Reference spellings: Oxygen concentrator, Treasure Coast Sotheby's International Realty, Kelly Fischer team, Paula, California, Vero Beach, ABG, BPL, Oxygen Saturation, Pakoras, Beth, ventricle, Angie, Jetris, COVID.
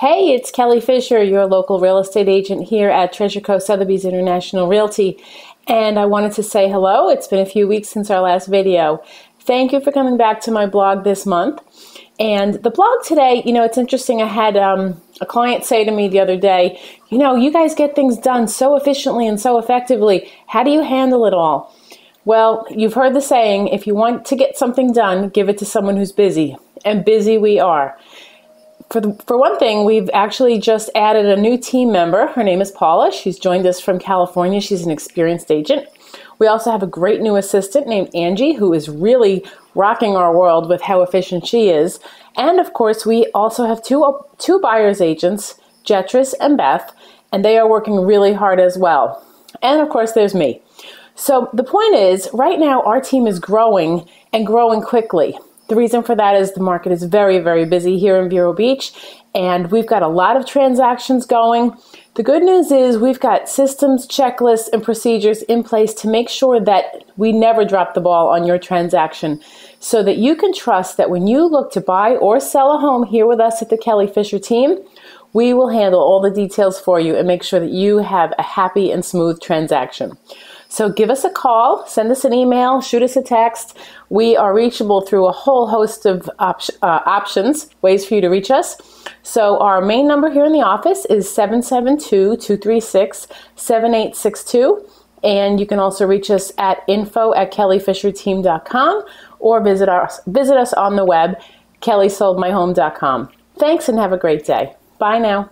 Hey, it's Kelly Fischer, your local real estate agent here at Treasure Coast Sotheby's International Realty, and I wanted to say hello. It's been a few weeks since our last video. Thank you for coming back to my blog this month. And the blog today, you know, it's interesting. I had a client say to me the other day, you know, you guys get things done so efficiently and so effectively. How do you handle it all? Well, you've heard the saying, if you want to get something done, give it to someone who's busy. And busy we are. For one thing, we've actually just added a new team member. Her name is Paula. She's joined us from California. She's an experienced agent. We also have a great new assistant named Angie, who is really rocking our world with how efficient she is. And of course, we also have two buyer's agents, Jetris and Beth, and they are working really hard as well. And of course, there's me. So the point is, right now, our team is growing and growing quickly. The reason for that is the market is very, very busy here in Vero Beach, and we've got a lot of transactions going. The good news is we've got systems, checklists, and procedures in place to make sure that we never drop the ball on your transaction, so that you can trust that when you look to buy or sell a home here with us at the Kelly Fischer team, we will handle all the details for you and make sure that you have a happy and smooth transaction. So give us a call, send us an email, shoot us a text. We are reachable through a whole host of ways for you to reach us. So our main number here in the office is 772-236-7862. And you can also reach us at info@kellyfischerteam.com or visit us on the web, kellysoldmyhome.com. Thanks and have a great day. Bye now.